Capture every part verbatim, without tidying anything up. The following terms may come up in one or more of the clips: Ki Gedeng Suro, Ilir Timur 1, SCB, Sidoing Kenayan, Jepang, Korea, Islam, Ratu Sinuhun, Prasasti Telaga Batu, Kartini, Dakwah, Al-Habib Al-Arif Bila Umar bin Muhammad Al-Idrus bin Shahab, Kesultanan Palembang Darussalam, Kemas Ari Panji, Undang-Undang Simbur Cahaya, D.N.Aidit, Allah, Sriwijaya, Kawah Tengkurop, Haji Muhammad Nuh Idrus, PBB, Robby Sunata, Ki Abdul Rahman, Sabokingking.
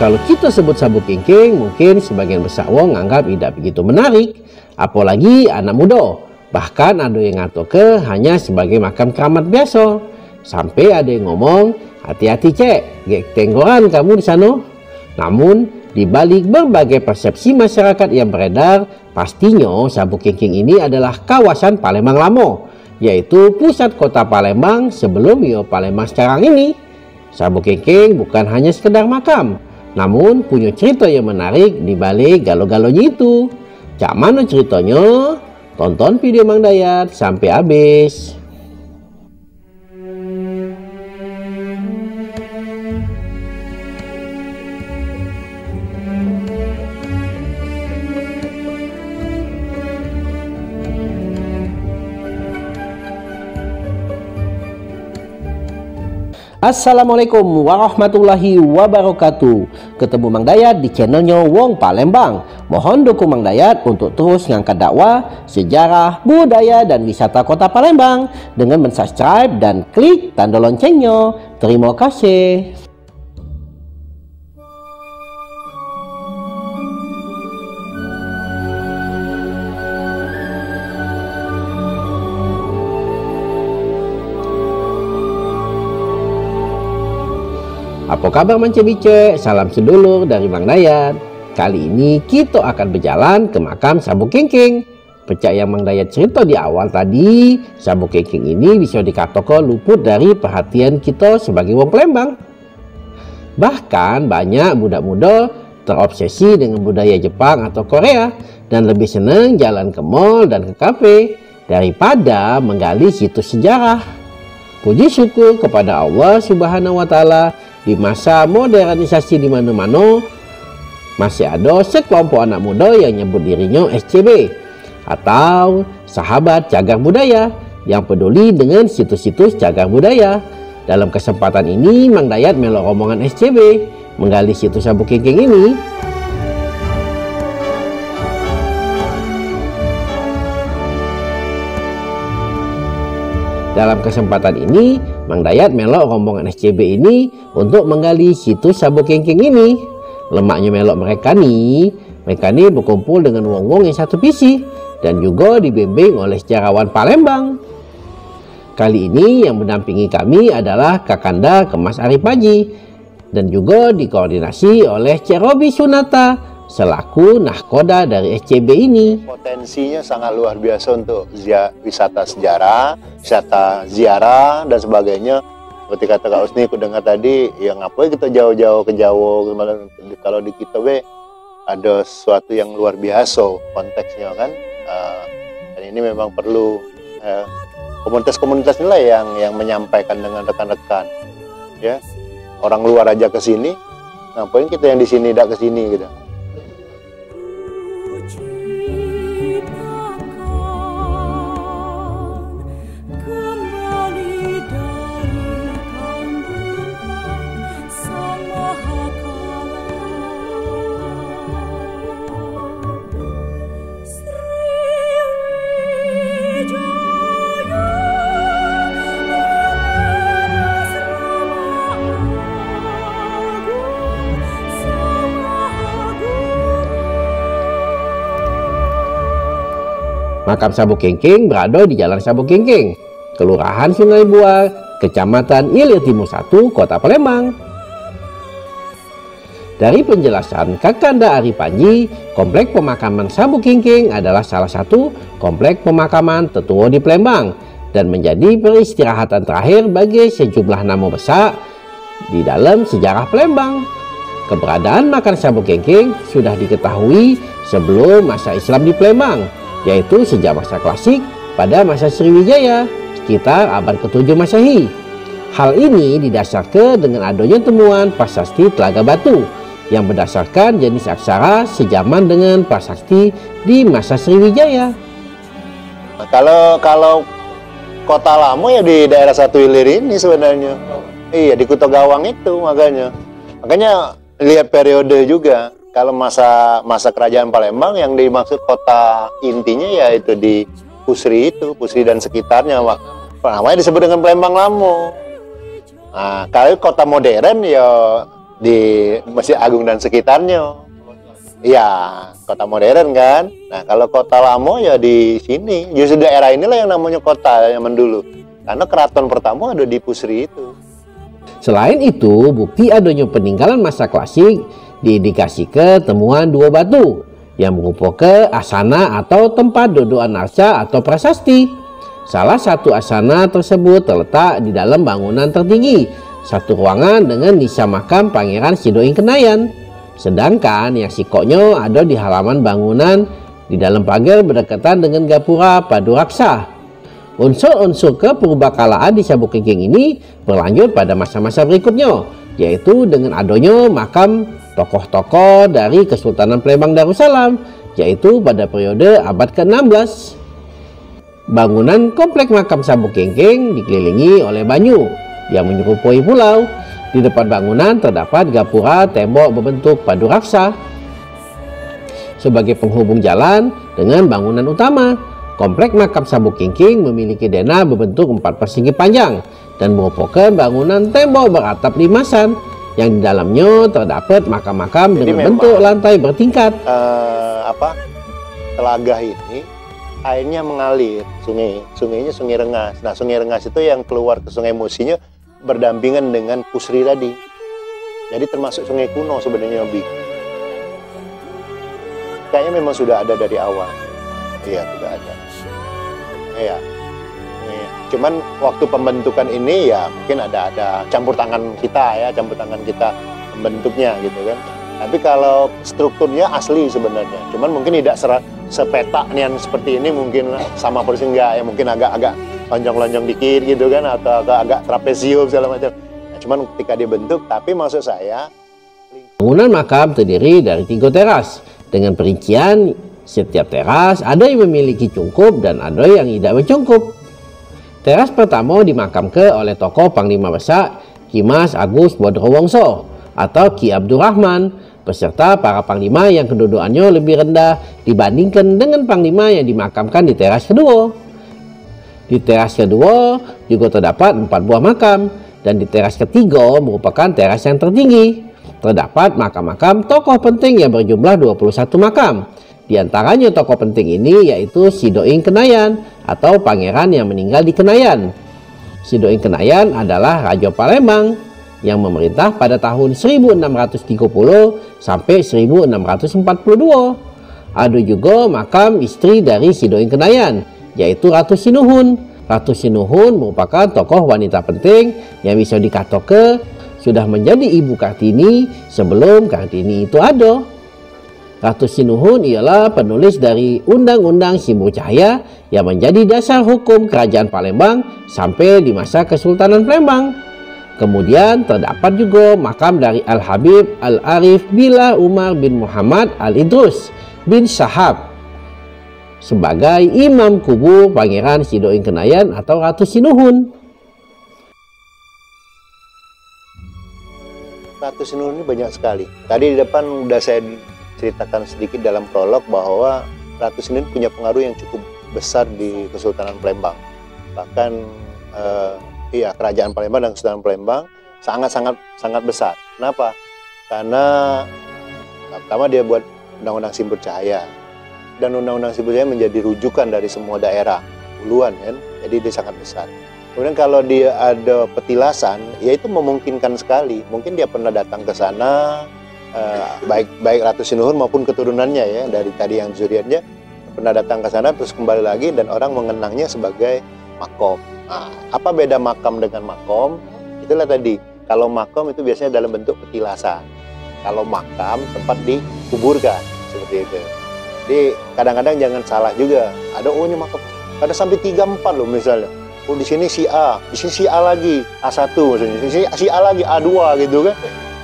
Kalau kita sebut Sabokingking, mungkin sebagian besar wong nganggap tidak begitu menarik, apalagi anak muda. Bahkan ada yang ngatoke hanya sebagai makam keramat biasa. Sampai ada yang ngomong, hati-hati cek, gek tenggoran kamu di sana. Namun, di balik berbagai persepsi masyarakat yang beredar, pastinya Sabokingking ini adalah kawasan Palembang Lamo, yaitu pusat kota Palembang sebelum yo Palembang sekarang ini. Sabokingking bukan hanya sekedar makam, namun punya cerita yang menarik di balik galo-galonya itu. Cak mana ceritanya? Tonton video Mang Dayat sampai habis. Assalamualaikum warahmatullahi wabarakatuh. Ketemu Mang Dayat di channelnya Wong Palembang. Mohon dukung Mang Dayat untuk terus ngangkat dakwah, sejarah, budaya, dan wisata kota Palembang dengan mensubscribe dan klik tanda loncengnya. Terima kasih. Apa kabar Mance Bice? Salam sedulur dari Mang Dayat. Kali ini kita akan berjalan ke makam Sabokingking. Percaya Mang Dayat cerita di awal tadi, Sabokingking ini bisa dikatakan luput dari perhatian kita sebagai wong Palembang. Bahkan banyak budak-budak terobsesi dengan budaya Jepang atau Korea dan lebih seneng jalan ke mall dan ke kafe daripada menggali situs sejarah. Puji syukur kepada Allah Subhanahu wa Ta'ala, di masa modernisasi di mana-mana masih ada sekelompok anak muda yang nyebut dirinya S C B atau sahabat cagar budaya yang peduli dengan situs-situs cagar budaya. Dalam kesempatan ini Mang Dayat melo rombongan S C B menggali situs Sabokingking ini. Dalam kesempatan ini, Mang Dayat melok rombongan S C B ini untuk menggali situs Sabokingking ini. Lemaknya melok mereka nih, mereka nih berkumpul dengan wong-wong yang satu visi dan juga dibimbing oleh sejarawan Palembang. Kali ini yang mendampingi kami adalah Kakanda Kemas Ari Panji dan juga dikoordinasi oleh Cik Robby Sunata selaku nahkoda dari S C B ini. Potensinya sangat luar biasa untuk wisata sejarah, wisata ziarah dan sebagainya. Seperti kata Kak Usni, aku dengar tadi, ya ngapain kita jauh-jauh ke jauh, kalau di kita we ada sesuatu yang luar biasa konteksnya kan. Uh, dan ini memang perlu komunitas-komunitas uh, nilai yang yang menyampaikan dengan rekan-rekan. Ya, orang luar aja ke sini, ngapain kita yang di sini tidak ke sini gitu. Makam Sabokingking berada di Jalan Sabokingking, Kelurahan Sungai Buah, Kecamatan Ilir Timur satu, Kota Palembang. Dari penjelasan Kakanda Ari Panji, komplek pemakaman Sabokingking adalah salah satu komplek pemakaman tertua di Palembang dan menjadi peristirahatan terakhir bagi sejumlah nama besar di dalam sejarah Palembang. Keberadaan makam Sabokingking sudah diketahui sebelum masa Islam di Palembang, yaitu sejak masa klasik pada masa Sriwijaya sekitar abad ketujuh Masehi. Hal ini didasarkan dengan adanya temuan Prasasti Telaga Batu yang berdasarkan jenis aksara sejaman dengan prasasti di masa Sriwijaya. Nah, kalau kalau kota lama ya di daerah satu Ilir ini sebenarnya. Oh. Iya, di Kuto Gawang itu makanya. Makanya lihat periode juga. Kalau masa masa kerajaan Palembang yang dimaksud kota intinya ya itu di Pusri itu, Pusri dan sekitarnya. Namanya disebut dengan Palembang Lamo. Nah, kalau kota modern ya di Masjid Agung dan sekitarnya. Iya, kota modern kan. Nah, kalau kota Lamo ya di sini. Justru daerah inilah yang namanya kota zaman dulu. Karena keraton pertama ada di Pusri itu. Selain itu, bukti adanya peninggalan masa klasik diindikasi ke temuan dua batu yang mengumpul ke asana atau tempat dodoan arca atau prasasti. Salah satu asana tersebut terletak di dalam bangunan tertinggi, satu ruangan dengan nisa makam Pangeran Sidoing Kenayan. Sedangkan yang sikonyo ada di halaman bangunan di dalam pagar berdekatan dengan gapura paduraksa. Unsur-unsur keperubahkalaan di Sabokingking ini berlanjut pada masa-masa berikutnya, yaitu dengan adanya makam tokoh-tokoh dari Kesultanan Palembang Darussalam, yaitu pada periode abad ke enam belas. Bangunan komplek makam Sabokingking dikelilingi oleh banyu yang menyerupai pulau. Di depan bangunan terdapat gapura tembok berbentuk padu raksa sebagai penghubung jalan dengan bangunan utama. Komplek makam Sabokingking memiliki denah berbentuk empat persegi panjang dan merupakan bangunan tembok beratap limasan yang di dalamnya terdapat makam-makam dengan bentuk lantai bertingkat. Uh, apa telaga ini airnya mengalir, sungai, sungainya Sungai Rengas. Nah, Sungai Rengas itu yang keluar ke Sungai Musinya berdampingan dengan Pusri tadi. Jadi termasuk sungai kuno sebenarnya, Bi. Kayaknya memang sudah ada dari awal. Iya, sudah ada. Iya. Iya. Cuman waktu pembentukan ini ya mungkin ada ada campur tangan kita ya, campur tangan kita membentuknya gitu kan. Tapi kalau strukturnya asli sebenarnya. Cuman mungkin tidak sepetak nian seperti ini, mungkin sama persis enggak ya, mungkin agak-agak lonjong-lonjong dikit gitu kan, atau agak trapesium segala macam. Nah, cuman ketika dibentuk, tapi maksud saya bangunan makam terdiri dari tiga teras dengan perincian setiap teras ada yang memiliki cungkup dan ada yang tidak mencungkup. Teras pertama dimakamkan oleh tokoh Panglima Besar Kimas Agus Bodrowongso atau Ki Abdul Rahman beserta para panglima yang kedudukannya lebih rendah dibandingkan dengan panglima yang dimakamkan di teras kedua. Di teras kedua juga terdapat empat buah makam, dan di teras ketiga merupakan teras yang tertinggi. Terdapat makam-makam tokoh penting yang berjumlah dua puluh satu makam. Di antaranya tokoh penting ini yaitu Sidoing Kenayan atau pangeran yang meninggal di Kenayan. Sidoing Kenayan adalah Raja Palembang yang memerintah pada tahun seribu enam ratus tiga puluh sampai seribu enam ratus empat puluh dua. Ada juga makam istri dari Sidoing Kenayan, yaitu Ratu Sinuhun. Ratu Sinuhun merupakan tokoh wanita penting yang bisa dikatakan sudah menjadi ibu Kartini sebelum Kartini itu ada. Ratu Sinuhun ialah penulis dari Undang-Undang Simbur Cahaya yang menjadi dasar hukum kerajaan Palembang sampai di masa Kesultanan Palembang. Kemudian terdapat juga makam dari Al-Habib Al-Arif Bila Umar bin Muhammad Al-Idrus bin Shahab sebagai imam kubu Pangeran Sidoing Kenayan atau Ratu Sinuhun. Ratu Sinuhun ini banyak sekali. Tadi di depan udah saya ceritakan sedikit dalam prolog bahwa Ratu Sinuhun punya pengaruh yang cukup besar di Kesultanan Palembang. Bahkan eh, iya, kerajaan Palembang dan Kesultanan Palembang sangat-sangat sangat besar. Kenapa? Karena pertama dia buat Undang-Undang Simbur Cahaya, dan Undang-Undang Simbur Cahaya menjadi rujukan dari semua daerah huluan kan, jadi dia sangat besar. Kemudian kalau dia ada petilasan, ya itu memungkinkan sekali. Mungkin dia pernah datang ke sana, eh, baik baik Ratu Sinuhun maupun keturunannya ya, dari tadi yang zuriatnya pernah datang ke sana terus kembali lagi dan orang mengenangnya sebagai makom. Nah, apa beda makam dengan makom? Itulah tadi. Kalau makom itu biasanya dalam bentuk petilasan. Kalau makam tempat dikuburkan seperti itu. Jadi kadang-kadang jangan salah juga. Ada ohnya makam. Ada sampai tiga empat loh misalnya. Oh di sini si A, di sini si A lagi, A satu maksudnya. Di sini si A lagi, A dua gitu kan.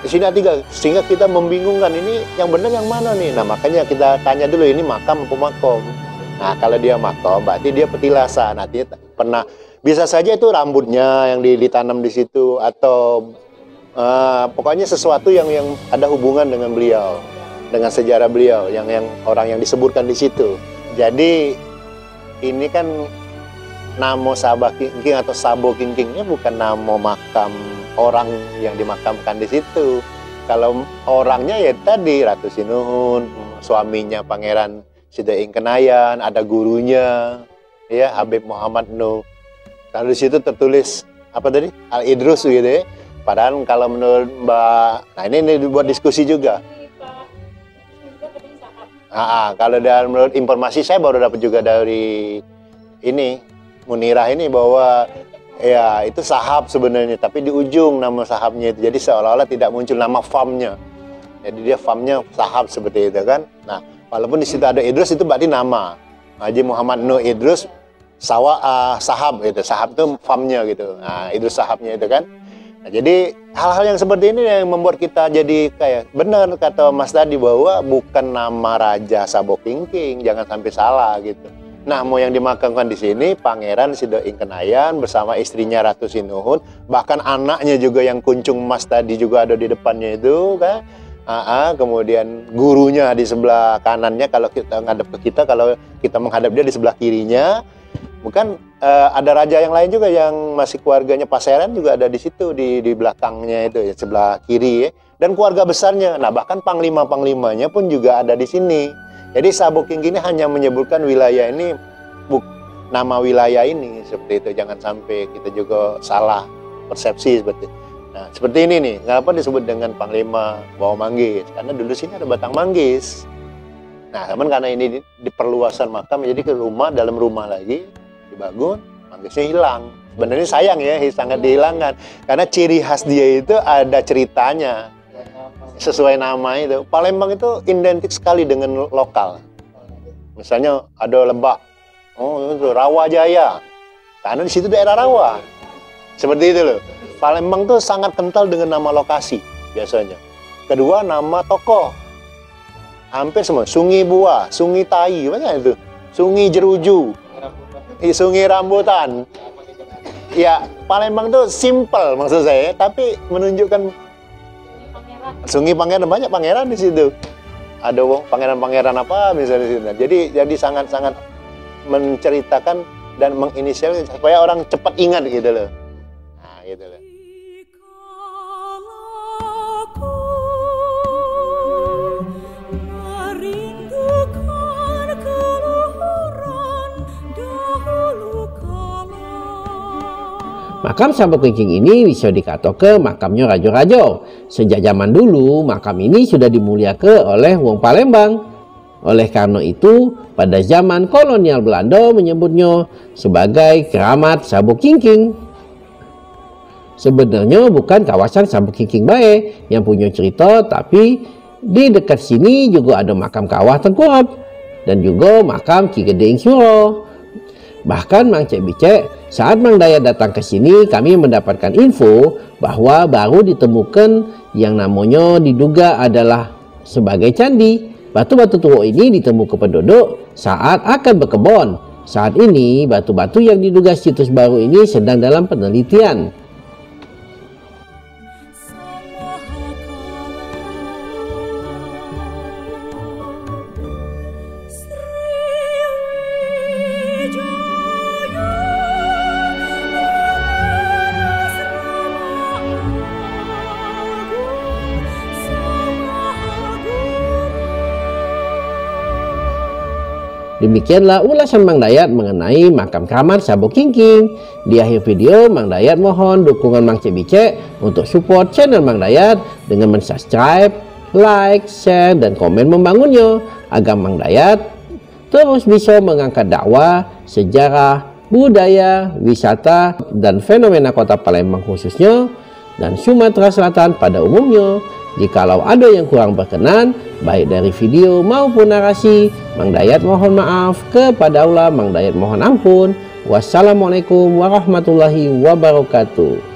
Di sini A tiga, sehingga kita membingungkan ini yang benar yang mana nih. Nah, makanya kita tanya dulu ini makam atau makom. Nah, kalau dia makom berarti dia petilasan. Artinya pernah, bisa saja itu rambutnya yang ditanam di situ atau uh, pokoknya sesuatu yang yang ada hubungan dengan beliau, dengan sejarah beliau, yang yang orang yang disebutkan di situ. Jadi ini kan nama Sabokingking atau Sabokingkingnya bukan nama makam orang yang dimakamkan di situ, Kalau orangnya ya tadi Ratu Sinuhun, suaminya Pangeran Sidoing Kenayan, ada gurunya, ya Habib Muhammad Nuh. Lalu di situ tertulis apa tadi? Al-Idrus gitu ya. Padahal kalau menurut Mbak, nah ini, ini dibuat diskusi juga. Ah, kalau dalam menurut informasi saya baru dapat juga dari ini Munirah ini bahwa ya itu sahab sebenarnya, tapi di ujung nama sahabnya itu jadi seolah-olah tidak muncul nama farmnya. Jadi dia farmnya sahab seperti itu kan. Nah, walaupun di situ ada Idrus itu berarti nama Haji Muhammad Nuh Idrus Sawa uh, sahab gitu, sahab itu farmnya gitu. Nah, Idrus sahabnya itu kan. Nah, jadi hal-hal yang seperti ini yang membuat kita jadi kayak benar kata Mas tadi bahwa bukan nama Raja Sabokingking, jangan sampai salah gitu. Nah, mau yang dimakamkan di sini Pangeran Sidoing Kenayan bersama istrinya Ratu Sinuhun, bahkan anaknya juga yang kuncung emas tadi juga ada di depannya itu kan. Aa, kemudian gurunya di sebelah kanannya kalau kita menghadap ke kita, kalau kita menghadap dia di sebelah kirinya. Bukan uh, ada raja yang lain juga yang masih keluarganya Paseran juga ada di situ di di belakangnya itu ya sebelah kiri ya. Dan keluarga besarnya. Nah, bahkan panglima-panglimanya pun juga ada di sini. Jadi Sabokingking ini hanya menyebutkan wilayah ini buk, nama wilayah ini seperti itu. Jangan sampai kita juga salah persepsi seperti itu. Nah, seperti ini nih. Kenapa disebut dengan panglima bawah manggis? Karena dulu sini ada batang manggis. Nah, teman karena ini diperluasan makam jadi ke rumah dalam rumah lagi. Dibangun, manggisnya hilang. Sebenarnya sayang ya, sangat dihilangkan. Karena ciri khas dia itu ada ceritanya. Sesuai nama itu. Palembang itu identik sekali dengan lokal. Misalnya ada Lebak. Oh, itu Rawa Jaya. Karena di situ daerah rawa. Seperti itu loh. Palembang tuh sangat kental dengan nama lokasi biasanya. Kedua, nama tokoh. Hampir semua. Sungai Buah, Sungai Tai, banyak itu. Sungai Jeruju. Sungai Rambutan. Ya, Palembang tuh simple maksud saya, tapi menunjukkan Sungai Pangeran, banyak pangeran di situ. Ada pangeran-pangeran apa misalnya di situ. Jadi jadi sangat-sangat menceritakan dan menginisial supaya orang cepat ingat gitu loh. Nah, gitu loh. Makam Sabokingking ini bisa dikato ke makamnya rajo-rajo. Sejak zaman dulu, makam ini sudah dimuliakan oleh wong Palembang. Oleh karena itu, pada zaman kolonial Belanda menyebutnya sebagai keramat Sabokingking. Sebenarnya bukan kawasan Sabokingking bae yang punya cerita, tapi di dekat sini juga ada makam Kawah Tengkurop dan juga makam Ki Gedeng Suro. Bahkan Mang Cek Bicek, saat Mang Dayat datang ke sini, kami mendapatkan info bahwa baru ditemukan yang namanya diduga adalah sebagai candi. Batu-batu tua ini ditemukan penduduk saat akan berkebun. Saat ini, batu-batu yang diduga situs baru ini sedang dalam penelitian. Demikianlah ulasan Mang Dayat mengenai makam keramat Sabokingking. Di akhir video, Mang Dayat mohon dukungan Mang Cek Bicek untuk support channel Mang Dayat dengan mensubscribe, like, share, dan komen membangunnya agar Mang Dayat terus bisa mengangkat dakwah, sejarah, budaya, wisata, dan fenomena kota Palembang khususnya dan Sumatera Selatan pada umumnya. Jikalau ada yang kurang berkenan, baik dari video maupun narasi, Mang Dayat mohon maaf, kepada Allah Mang Dayat mohon ampun. Wassalamualaikum warahmatullahi wabarakatuh.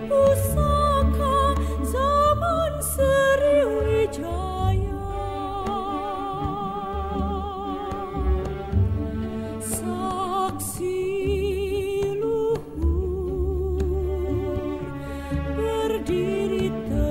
Pusaka zaman Sriwijaya. berdiri.